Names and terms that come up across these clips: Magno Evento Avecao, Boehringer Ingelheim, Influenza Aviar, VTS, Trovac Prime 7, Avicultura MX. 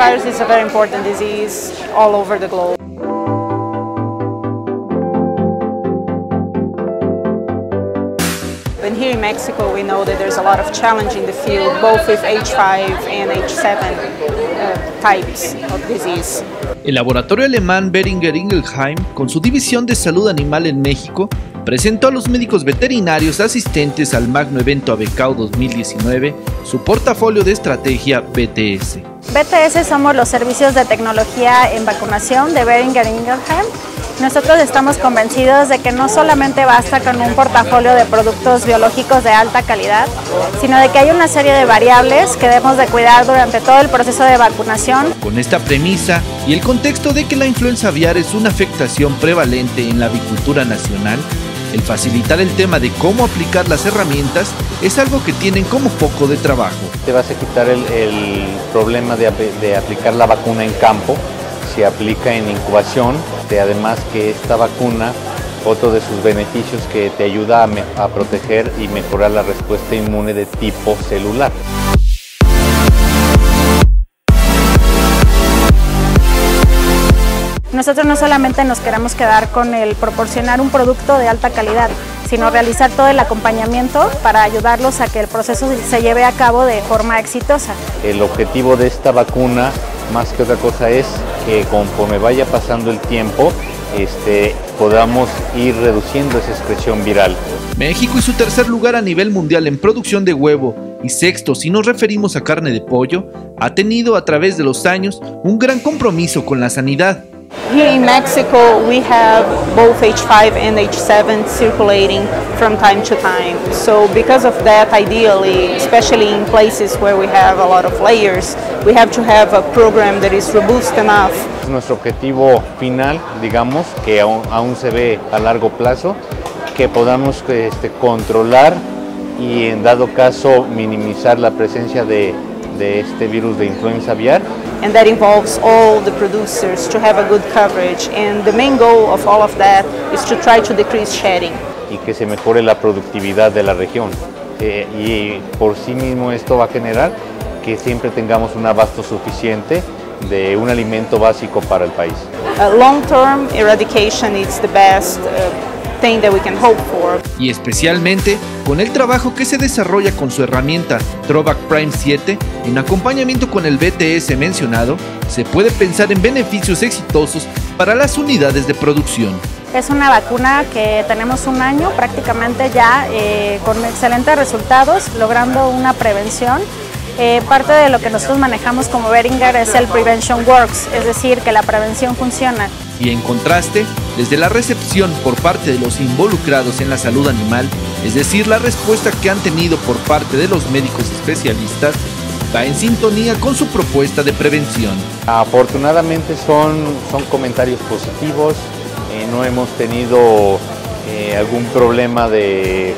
virus is a very important disease all over the globe. And here in Mexico we know that there's a lot of challenge in the field, both with H5 and H7 types of disease. El laboratorio alemán Boehringer Ingelheim, con su división de salud animal en México, presentó a los médicos veterinarios asistentes al Magno Evento Avecao 2019 su portafolio de estrategia VTS. VTS somos los servicios de tecnología en vacunación de Boehringer Ingelheim. Nosotros estamos convencidos de que no solamente basta con un portafolio de productos biológicos de alta calidad, sino de que hay una serie de variables que debemos de cuidar durante todo el proceso de vacunación. Con esta premisa y el contexto de que la influenza aviar es una afectación prevalente en la avicultura nacional, el facilitar el tema de cómo aplicar las herramientas es algo que tienen como foco de trabajo. Te vas a quitar el problema de aplicar la vacuna en campo, se aplica en incubación, además que esta vacuna, otro de sus beneficios que te ayuda a proteger y mejorar la respuesta inmune de tipo celular. Nosotros no solamente nos queremos quedar con el proporcionar un producto de alta calidad, sino realizar todo el acompañamiento para ayudarlos a que el proceso se lleve a cabo de forma exitosa. El objetivo de esta vacuna, más que otra cosa, es que conforme vaya pasando el tiempo, podamos ir reduciendo esa expresión viral. México es su tercer lugar a nivel mundial en producción de huevo y sexto si nos referimos a carne de pollo, ha tenido a través de los años un gran compromiso con la sanidad. Here in Mexico, we have both H5 and H7 circulating from time to time. So because of that, ideally, especially in places where we have a lot of layers, we have to have a program that is robust enough. Nuestro objetivo final, digamos, que aún se ve a largo plazo, que podamos controlar y, en dado caso, minimizar la presencia de este virus de influenza aviar. And that involves all the producers to have a good coverage, and the main goal of all of that is to try to decrease shedding. Y que se mejore la productividad de la región. Y por sí mismo esto va a generar que siempre tengamos un abasto suficiente de un alimento básico para el país. Long-term eradication is the best thing that we can hope for. Y especialmente con el trabajo que se desarrolla con su herramienta Trovac Prime 7, en acompañamiento con el VTS mencionado, se puede pensar en beneficios exitosos para las unidades de producción. Es una vacuna que tenemos un año prácticamente ya con excelentes resultados, logrando una prevención. Parte de lo que nosotros manejamos como Boehringer es el Prevention Works, es decir, que la prevención funciona. Y en contraste, desde la recepción por parte de los involucrados en la salud animal, es decir, la respuesta que han tenido por parte de los médicos especialistas, va en sintonía con su propuesta de prevención. Afortunadamente son comentarios positivos, no hemos tenido algún problema de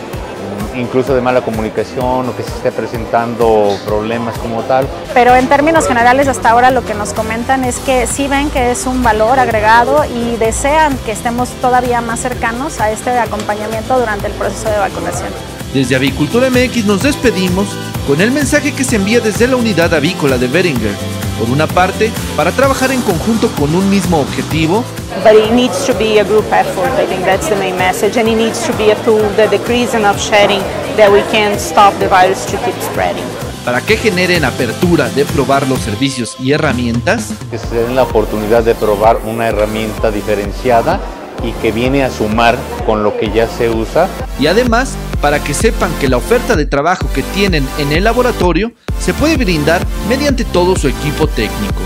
incluso de mala comunicación o que se esté presentando problemas como tal. Pero en términos generales hasta ahora lo que nos comentan es que sí ven que es un valor agregado y desean que estemos todavía más cercanos a este acompañamiento durante el proceso de vacunación. Desde Avicultura MX nos despedimos con el mensaje que se envía desde la unidad avícola de Boehringer. Por una parte, para trabajar en conjunto con un mismo objetivo, but it needs to be a group effort. I think that's the main message, and it needs to be a tool that decreases enough shedding that we can stop the virus to keep spreading. Para que generen apertura de probar los servicios y herramientas, que se den la oportunidad de probar una herramienta diferenciada y que viene a sumar con lo que ya se usa. Y además, para que sepan que la oferta de trabajo que tienen en el laboratorio se puede brindar mediante todo su equipo técnico.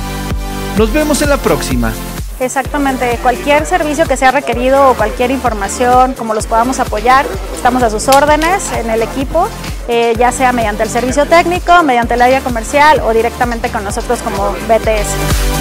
Nos vemos en la próxima. Exactamente, cualquier servicio que sea requerido o cualquier información, como los podamos apoyar, estamos a sus órdenes en el equipo, ya sea mediante el servicio técnico, mediante el área comercial o directamente con nosotros como VTS.